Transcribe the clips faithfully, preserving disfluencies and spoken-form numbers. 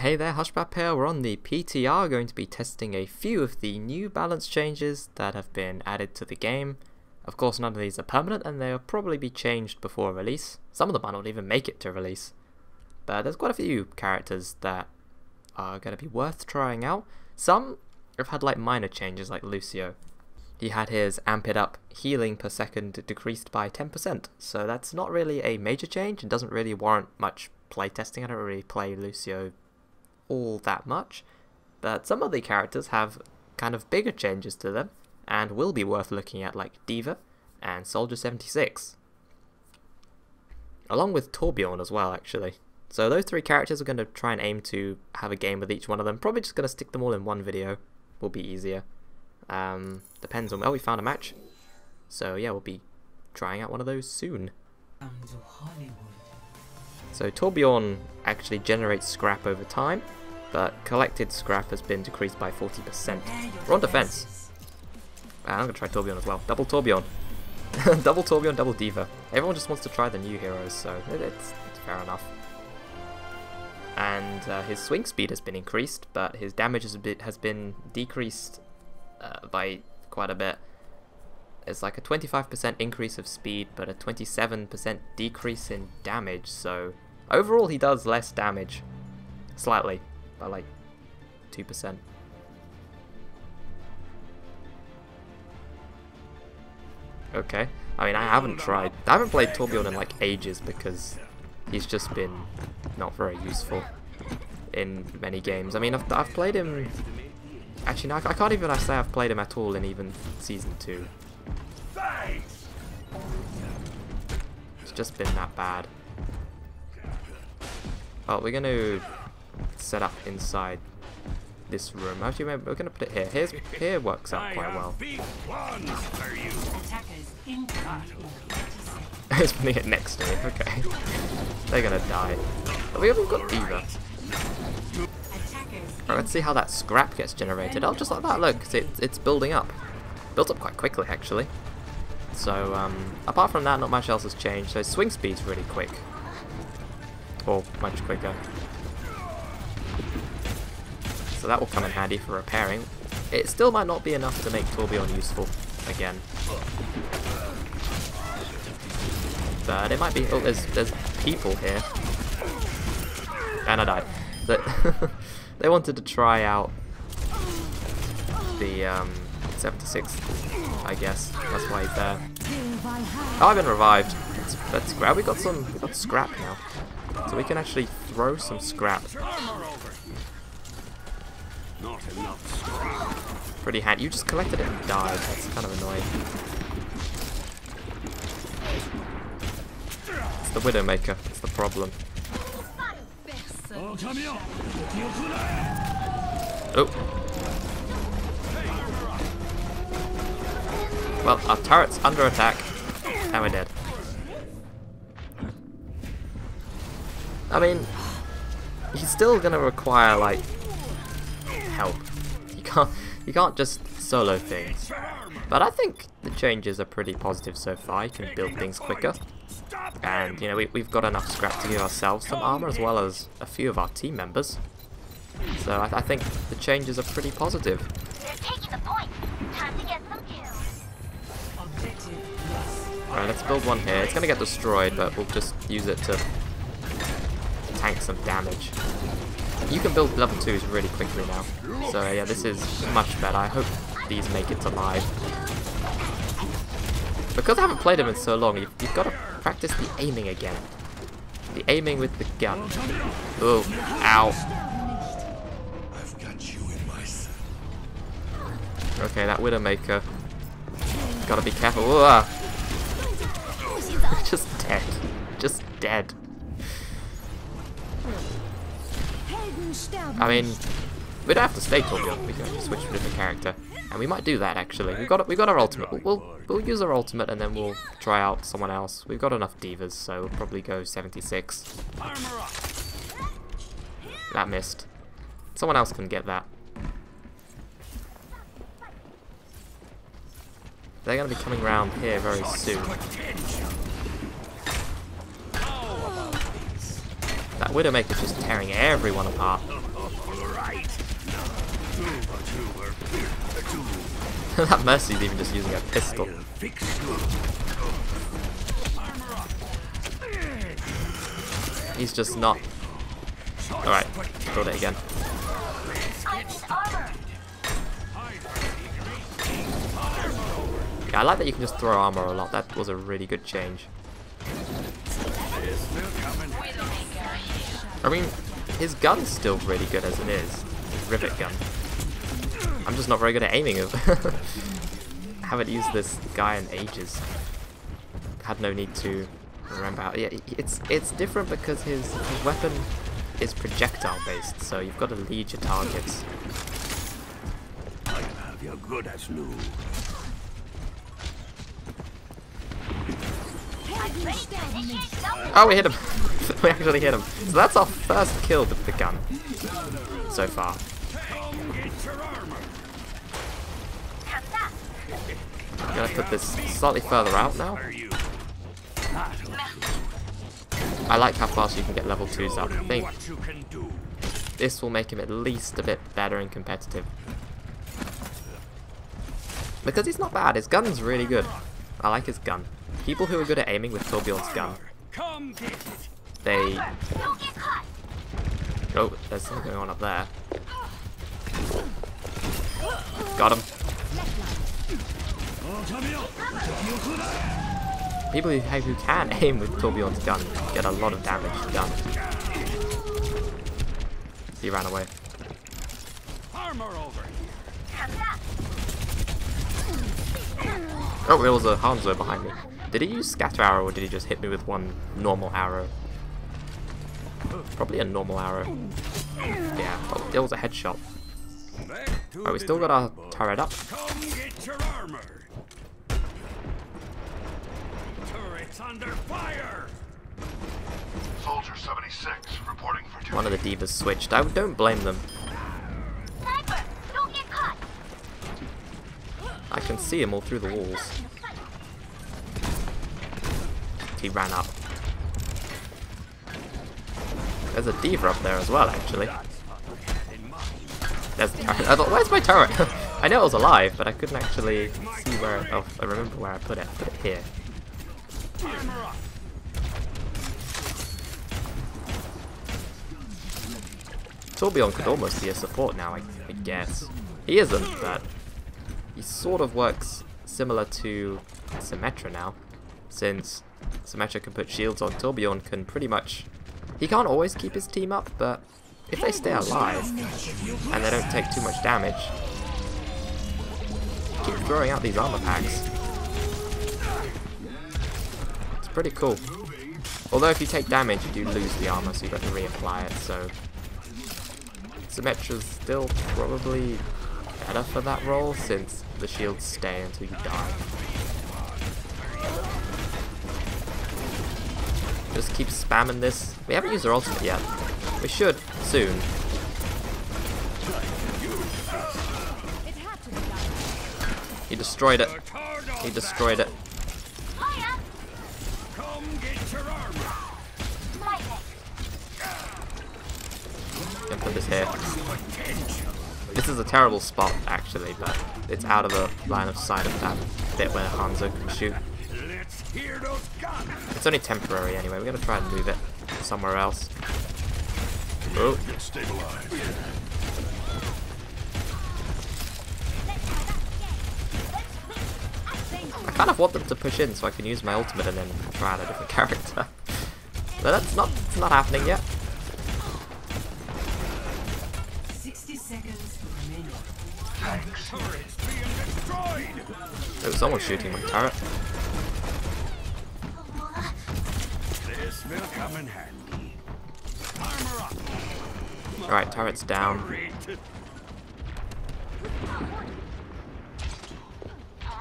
Hey there, Hoshpup here. We're on the P T R, going to be testing a few of the new balance changes that have been added to the game. Of course, none of these are permanent and they'll probably be changed before release. Some of them might not even make it to release. But there's quite a few characters that are going to be worth trying out. Some have had like minor changes, like Lucio. He had his amped up healing per second decreased by ten percent, so that's not really a major change and doesn't really warrant much playtesting. I don't really play Lucio all that much, but some of the characters have kind of bigger changes to them and will be worth looking at, like D.Va and Soldier seventy-six, along with Torbjörn as well, actually. So those three characters are going to try and aim to have a game with each one of them. Probably just going to stick them all in one video, will be easier. Um, depends on, well, we found a match, so yeah, we'll be trying out one of those soon. So Torbjörn actually generates scrap over time, but collected scrap has been decreased by forty percent. We're on defense. I'm going to try Torbjörn as well. Double Torbjörn. Double Torbjörn, double D.Va. Everyone just wants to try the new heroes, so it's, it's fair enough. And uh, his swing speed has been increased, but his damage has been, has been decreased uh, by quite a bit. It's like a twenty-five percent increase of speed, but a twenty-seven percent decrease in damage, so overall he does less damage, slightly, by like two percent. Okay, I mean I haven't tried, I haven't played Torbjörn in like ages because he's just been not very useful in many games. I mean I've, I've played him, actually no, I can't even say I've played him at all in even Season two. It's just been that bad. Oh, we're going to set up inside this room. Actually, we're going to put it here. Here's, here works out quite well. He's putting it next to me. Okay. They're going to die. But we haven't got D.Va. Right, let's see how that scrap gets generated. Oh, just like that. Look, it's, it's building up. Built up quite quickly, actually. So, um, apart from that, not much else has changed. So, swing speed's really quick. Or much quicker. So, that will come in handy for repairing. It still might not be enough to make Torbjörn useful again. But it might be. Oh, there's, there's people here. And I died. But they wanted to try out the, um, seventy-six, I guess. That's why he's there. Oh, I've been revived. Let's, let's grab. We got some. We got scrap now, so we can actually throw some scrap. Pretty handy. You just collected it and died. That's kind of annoying. It's the Widowmaker. That's the problem. Oh. Well, our turret's under attack, and we're dead. I mean, he's still gonna require like help. You can't, you can't just solo things. But I think the changes are pretty positive so far. You can build things quicker, and you know we, we've got enough scrap to give ourselves some armor as well as a few of our team members. So I, I think the changes are pretty positive. They're taking the point. Time to get some kills. Alright, let's build one here. It's going to get destroyed, but we'll just use it to tank some damage. You can build level twos really quickly now. So yeah, this is much better. I hope these make it to live. Because I haven't played them in so long, you've, you've got to practice the aiming again. The aiming with the gun. Oh, ow. Okay, that Widowmaker. Got to be careful. Ooh, ah. Just dead. Just dead. I mean, we don't have to stay Torbjörn. We can switch to a different character, and we might do that actually. We've got we got our ultimate. We'll, we'll we'll use our ultimate, and then we'll try out someone else. We've got enough D.Vas, so we'll probably go seventy-six. That missed. Someone else can get that. They're going to be coming round here very soon. That Widowmaker's just tearing everyone apart. That Mercy's even just using a pistol. He's just not. Alright, build it again. Yeah, I like that you can just throw armor a lot. That was a really good change. I mean, his gun's still really good as it is. His rivet gun. I'm just not very good at aiming it. Haven't used this guy in ages. Had no need to remember how. Yeah, it's it's different because his, his weapon is projectile based, so you've got to lead your targets. I have your good as new. Oh, we hit him! We actually hit him. So that's our first kill with the gun so far. I'm gonna put this slightly further out now. I like how fast you can get level twos up. I think this will make him at least a bit better and competitive. Because he's not bad, his gun's really good. I like his gun. People who are good at aiming with Torbjörn's gun, they... Oh, there's something going on up there. Got him. People who, who can aim with Torbjörn's gun get a lot of damage done. He ran away. Oh, there was a Hanzo behind me. Did he use scatter arrow or did he just hit me with one normal arrow? Probably a normal arrow. Yeah, oh, it was a headshot. Alright, we still got our turret up. Turret's under fire. Soldier seventy-six reporting for duty. One of the D.Vas switched. I don't blame them. Sniper, don't get caught. I can see him all through the walls. He ran up. There's a D.Va up there as well, actually. There's the turret. I thought, where's my turret? I know it was alive, but I couldn't actually see where. It, oh, I remember where I put it. I put it here. Torbjörn could almost be a support now, I, I guess. He isn't, but he sort of works similar to Symmetra now, since Symmetra can put shields on. Torbjörn can pretty much... He can't always keep his team up, but if they stay alive and they don't take too much damage... Keep throwing out these armor packs. It's pretty cool. Although if you take damage, you do lose the armor, so you've got to reapply it, so... Symmetra's still probably better for that role, since the shields stay until you die. Just keep spamming this. We haven't used our ultimate yet. We should soon. He destroyed it. He destroyed it. I'm gonna put this here. This is a terrible spot, actually, but it's out of the line of sight of that bit where Hanzo can shoot. It's only temporary anyway, we're gonna try and move it somewhere else. Oh. I kind of want them to push in so I can use my ultimate and then try out a different character. But that's not, it's not happening yet. Oh, someone's shooting my turret. Alright, turret's down.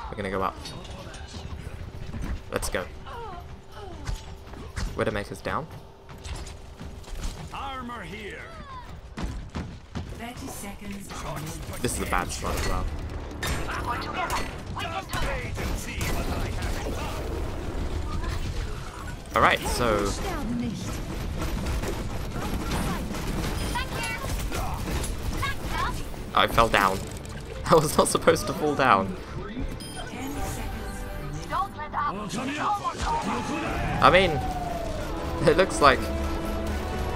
We're gonna go up. Let's go. Widowmaker's down. Armor here. thirty seconds. This is a bad spot as well. Alright, so... I fell down. I was not supposed to fall down. I mean, it looks like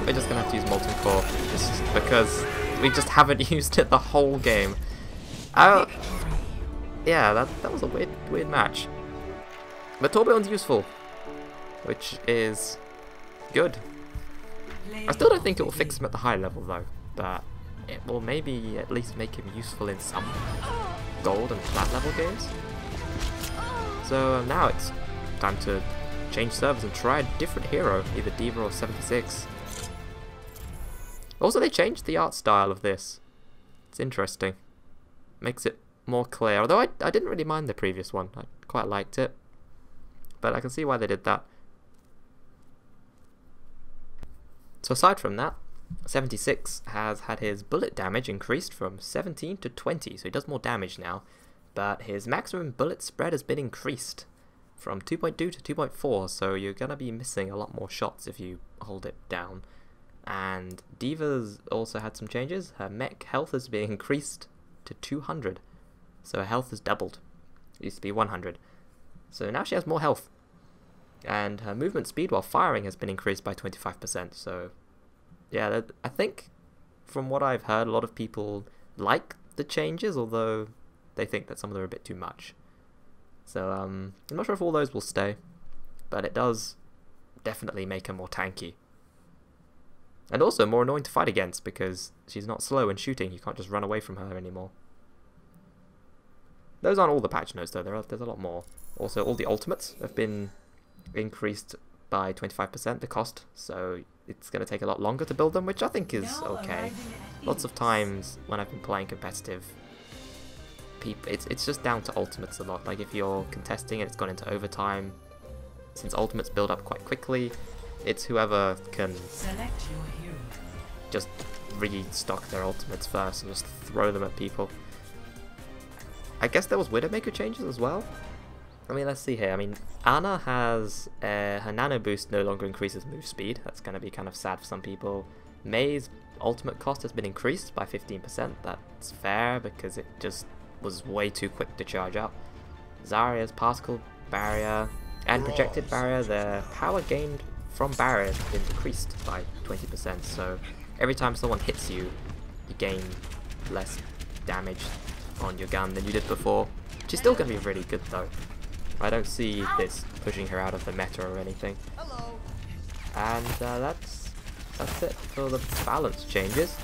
we're just gonna have to use Molten Core, just because we just haven't used it the whole game. Uh, yeah, that, that was a weird, weird match. But Torbjörn's useful, which is good. I still don't think it will fix him at the high level though, but it will maybe at least make him useful in some gold and plat level games. So um, now it's time to change servers and try a different hero, either D.Va or seventy-six. Also, they changed the art style of this. It's interesting. Makes it more clear, although I, I didn't really mind the previous one. I quite liked it, but I can see why they did that. So aside from that, seventy-six has had his bullet damage increased from seventeen to twenty, so he does more damage now, but his maximum bullet spread has been increased from two point two to two point four, so you're going to be missing a lot more shots if you hold it down. And D.Va's also had some changes. Her mech health has been increased to two hundred, so her health has doubled. It used to be one hundred, so now she has more health. And her movement speed while firing has been increased by twenty-five percent, so yeah, that, I think from what I've heard, a lot of people like the changes, although they think that some of them are a bit too much. So um, I'm not sure if all those will stay, but it does definitely make her more tanky. And also more annoying to fight against, because she's not slow in shooting, you can't just run away from her anymore. Those aren't all the patch notes though, there are, there's a lot more. Also, all the ultimates have been increased by twenty-five percent the cost, so it's going to take a lot longer to build them, which I think is okay. Lots of times when I've been playing competitive, people, it's, it's just down to ultimates a lot. Like if you're contesting and it's gone into overtime, since ultimates build up quite quickly, it's whoever can just restock their ultimates first and just throw them at people. I guess there was Widowmaker changes as well. I mean, let's see here. I mean, Ana has uh, her nano boost no longer increases move speed. That's going to be kind of sad for some people. May's ultimate cost has been increased by fifteen percent. That's fair because it just was way too quick to charge up. Zarya's particle barrier and projected barrier, their power gained from barriers has been decreased by twenty percent. So every time someone hits you, you gain less damage on your gun than you did before. She's still going to be really good though. I don't see this pushing her out of the meta or anything. Hello. And uh, that's that's it for the balance changes.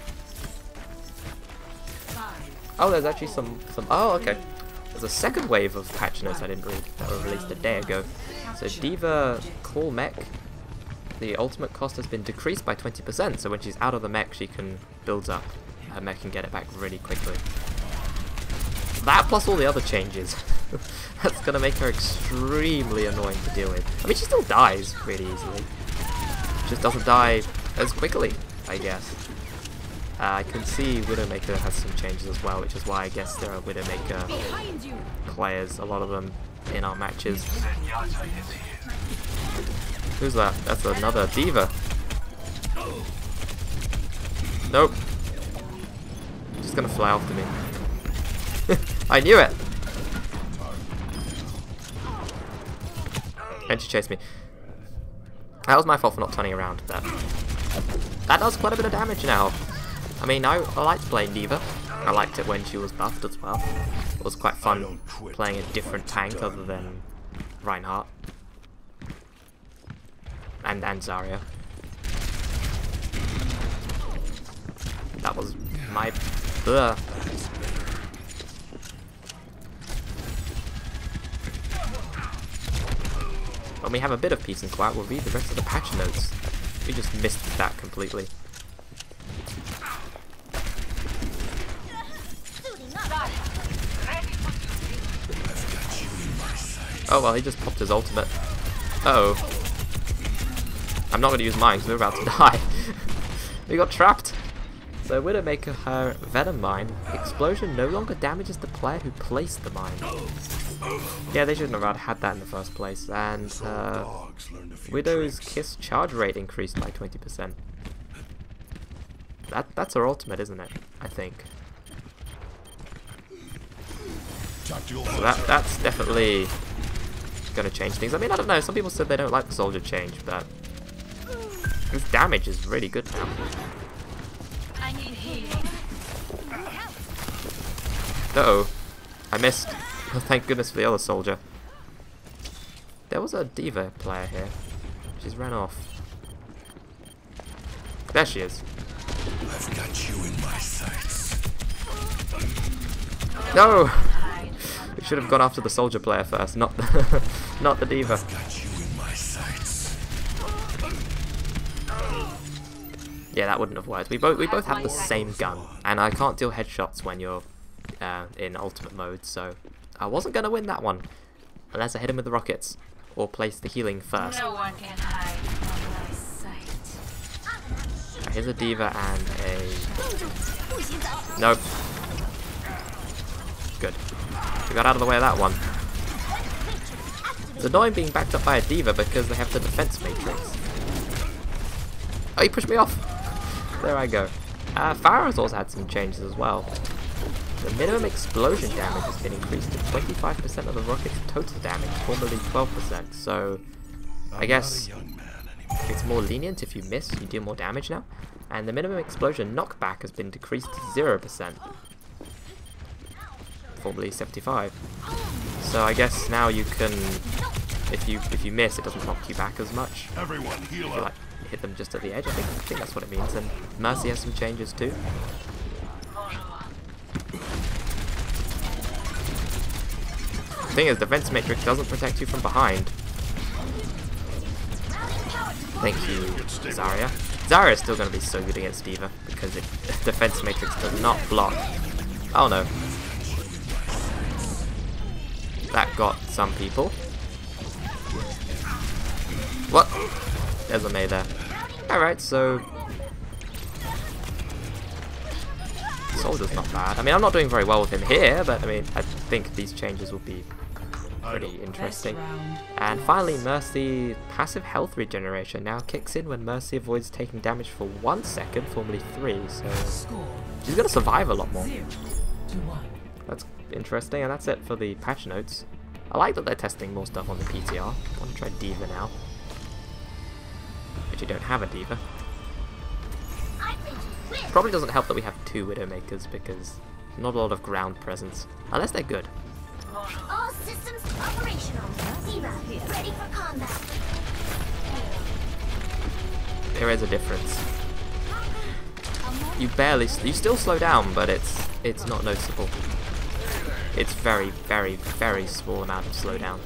Oh, there's actually some some. Oh, okay. There's a second wave of patch notes I didn't read that were released a day ago. So D.Va Call Mech, the ultimate cost has been decreased by twenty percent. So when she's out of the mech, she can build up her mech and get it back really quickly. That plus all the other changes. That's gonna make her extremely annoying to deal with. I mean, she still dies pretty easily. Just doesn't die as quickly, I guess. Uh, I can see Widowmaker has some changes as well, which is why I guess there are Widowmaker players, a lot of them, in our matches. Who's that? That's another D.Va. Nope. Just gonna fly after me. I knew it! And she chased me. That was my fault for not turning around, but that does quite a bit of damage now. I mean, I, I liked playing D.Va. I liked it when she was buffed as well. It was quite fun playing a different tank other than Reinhardt. And, and Zarya. That was my... Ugh. When we have a bit of peace and quiet, we'll read the rest of the patch notes. We just missed that completely. Oh well, he just popped his ultimate. Uh oh. I'm not going to use mine because we're about to die. We got trapped. So Widowmaker, her Venom Mine explosion no longer damages the player who placed the mine. Yeah, they shouldn't have had that in the first place. And uh, Widow's Kiss charge rate increased by twenty percent. That that's her ultimate, isn't it? I think. So that that's definitely going to change things. I mean, I don't know. Some people said they don't like the soldier change, but his damage is really good now. I need healing. Uh-oh. I missed. Oh, thank goodness for the other soldier. There was a D.Va player here. She's ran off. There she is. I've got you in my sights. No! We should have gone after the soldier player first, not the not the D.Va. I've got you in my sights. Yeah, that wouldn't have worked. We both we both have the same gun, and I can't deal headshots when you're uh, in ultimate mode, so I wasn't gonna win that one unless I hit him with the rockets or place the healing first. No one can hide. Here's a D.Va and a... Nope. Good. We got out of the way of that one. It's annoying being backed up by a D.Va because they have the Defense Matrix. Oh, he pushed me off! There I go. Uh, fire has also had some changes as well. The minimum explosion damage has been increased to twenty-five percent of the rocket's total damage, formerly twelve percent, so... I guess... It's more lenient. If you miss, you deal more damage now. And the minimum explosion knockback has been decreased to zero percent. Formerly seventy-five. So I guess now you can, if you if you miss, it doesn't knock you back as much. Everyone heal up. If you like, hit them just at the edge, I think, I think that's what it means. And Mercy has some changes too. The thing is, the Defense Matrix doesn't protect you from behind. Thank you, Zarya. Zarya is still going to be so good against D.Va because it, Defense Matrix does not block. Oh no. That got some people. What? There's a May there. Alright, so... Soldier's not bad. I mean, I'm not doing very well with him here, but I mean, I think these changes will be... pretty interesting. And finally, Mercy's passive health regeneration now kicks in when Mercy avoids taking damage for one second, formerly three, so she's going to survive a lot more. That's interesting, and that's it for the patch notes. I like that they're testing more stuff on the P T R. I want to try D.Va now. But you don't have a D.Va. Probably doesn't help that we have two Widowmakers because not a lot of ground presence, unless they're good. All systems operational. D.Va, ready for combat. There is a difference. You barely, you still slow down, but it's it's not noticeable. It's very, very, very small amount of slowdown.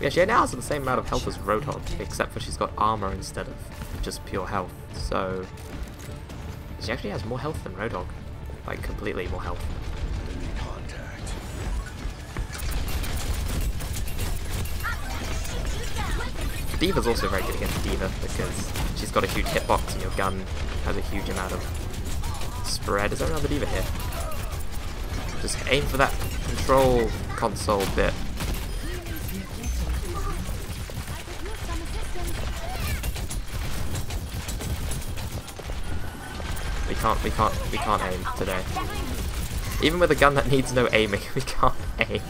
Yeah, she now has the same amount of health as Roadhog, except for she's got armor instead of just pure health. So she actually has more health than Roadhog, like completely more health. D.Va's also very good against D.Va because she's got a huge hitbox and your gun has a huge amount of spread. Is there another D.Va here? Just aim for that control console bit. We can't, we can't, we can't aim today. Even with a gun that needs no aiming, we can't aim.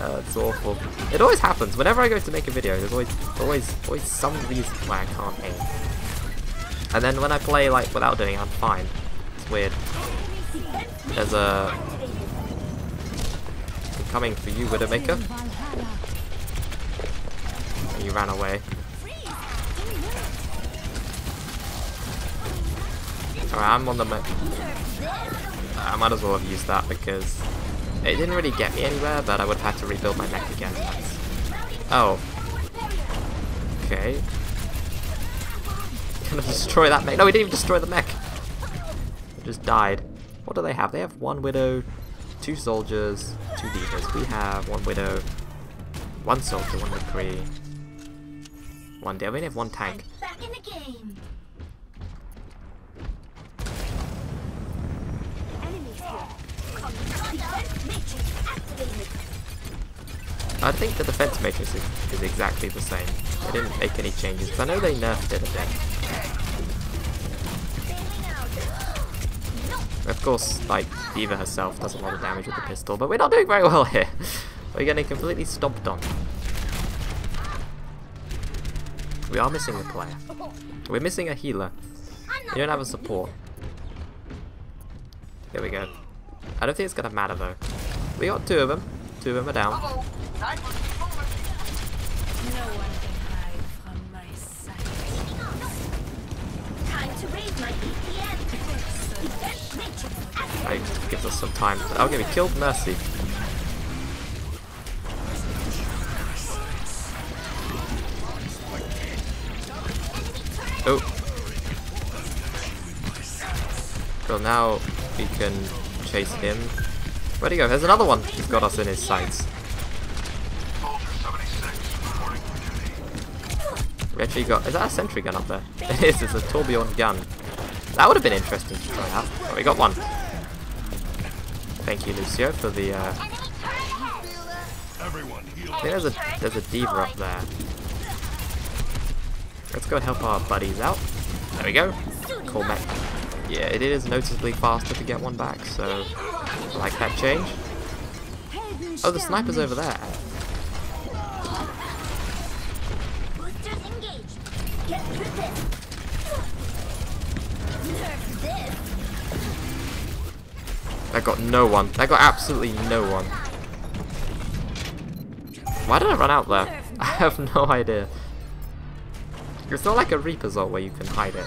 Uh, it's awful. It always happens. Whenever I go to make a video, there's always, always, always some reason why I can't aim. And then when I play like without doing it, I'm fine. It's weird. There's a I'm coming for you, Widowmaker. And you ran away. Alright, I'm on the map. I might as well have used that because. It didn't really get me anywhere, but I would have had to rebuild my mech again. Oh. Okay. Gonna destroy that mech. No, we didn't even destroy the mech. It just died. What do they have? They have one Widow, two soldiers, two D.Vas. We have one Widow, one soldier, one McCree, one D.Va. We only have one tank. Back in the game. I think the Defense Matrix is, is exactly the same. They didn't make any changes. I know they nerfed it a bit. course, like, D.Va herself does a lot of damage with the pistol, but we're not doing very well here. We're getting completely stomped on. We are missing a player. We're missing a healer. You don't have a support. There we go. I don't think it's gonna matter though. We got two of them. Two of them are down. No one can hide from my sight. Time to raise my P T R. That gives us some time. Okay, we killed Mercy. Oh. Well, now we can chase him. Where'd he go? There's another one. He's got us in his sights. We actually got... Is that a sentry gun up there? It is. It's a Torbjörn gun. That would have been interesting to try out. Oh, we got one. Thank you, Lucio, for the... Uh... I think there's a, there's a D.Va up there. Let's go and help our buddies out. There we go. Call back. Yeah, it is noticeably faster to get one back, so I like that change. Oh, the sniper's over there. That got no one. That got absolutely no one. Why did I run out there? I have no idea. It's not like a Reaper's ult where you can hide it.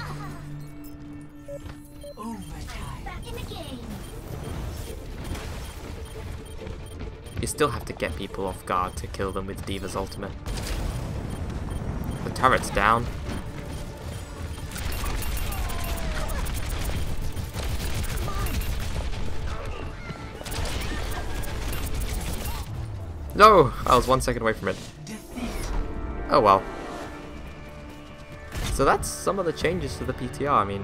You still have to get people off guard to kill them with D.Va's ultimate. The turret's down. No! I was one second away from it. Oh well. So that's some of the changes to the P T R. I mean,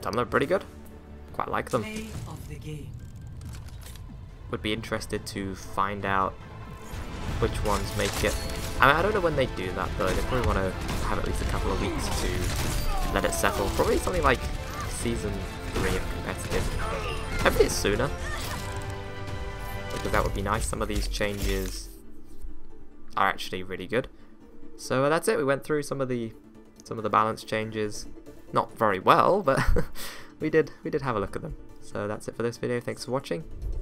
some of them are pretty good. Quite like them. Would be interested to find out which ones make it. I mean, I don't know when they do that though. They probably want to have at least a couple of weeks to let it settle. Probably something like season three of competitive. Hopefully it's sooner, because that would be nice. Some of these changes are actually really good. So uh, that's it. We went through some of the some of the balance changes. Not very well, but we did we did have a look at them. So that's it for this video. Thanks for watching,